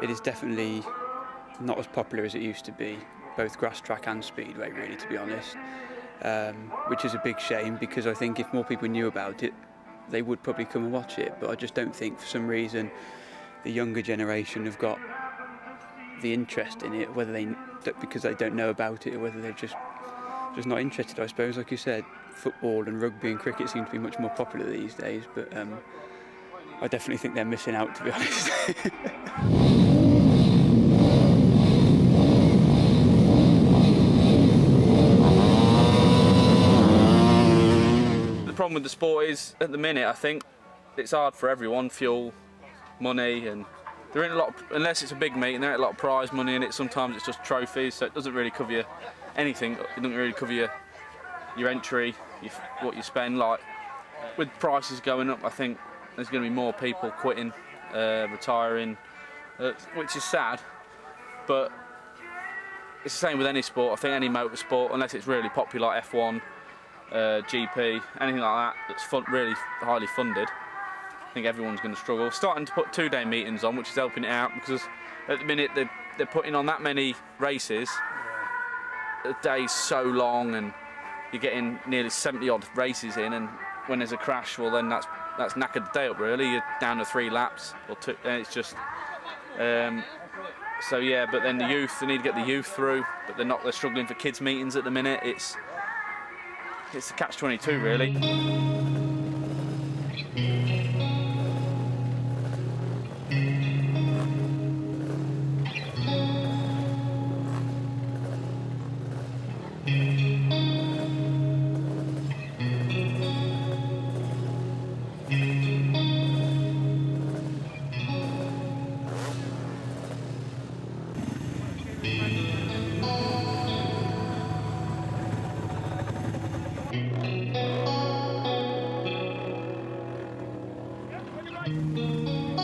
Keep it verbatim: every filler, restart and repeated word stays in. it is definitely not as popular as it used to be, both Grasstrack and Speedway, really, to be honest, um, which is a big shame, because I think if more people knew about it, they would probably come and watch it. But I just don't think, for some reason, the younger generation have got the interest in it, whether they because they don't know about it or whether they're just just not interested. I suppose, like you said, football and rugby and cricket seem to be much more popular these days, but um, I definitely think they're missing out, to be honest. The problem with the sport is, at the minute, I think it's hard for everyone. Fuel, money, and there ain't a lot of, unless it's a big meeting, there ain't a lot of prize money in it. Sometimes it's just trophies, so it doesn't really cover you anything. It doesn't really cover your your entry, your, what you spend. Like with prices going up, I think there's going to be more people quitting, uh, retiring, uh, which is sad. But it's the same with any sport. I think any motor sport, unless it's really popular, like F one. Uh, G P, anything like that that's fun, really highly funded, I think everyone's going to struggle. Starting to put two-day meetings on, which is helping it out, because at the minute they're, they're putting on that many races, the day's so long and you're getting nearly seventy odd races in, and when there's a crash, well then that's that's knackered the day up, really. You're down to three laps or two, and it's just um, so yeah. But then the youth, they need to get the youth through, but they're not they're struggling for kids meetings at the minute. It's It's a catch twenty-two, really. Thank you.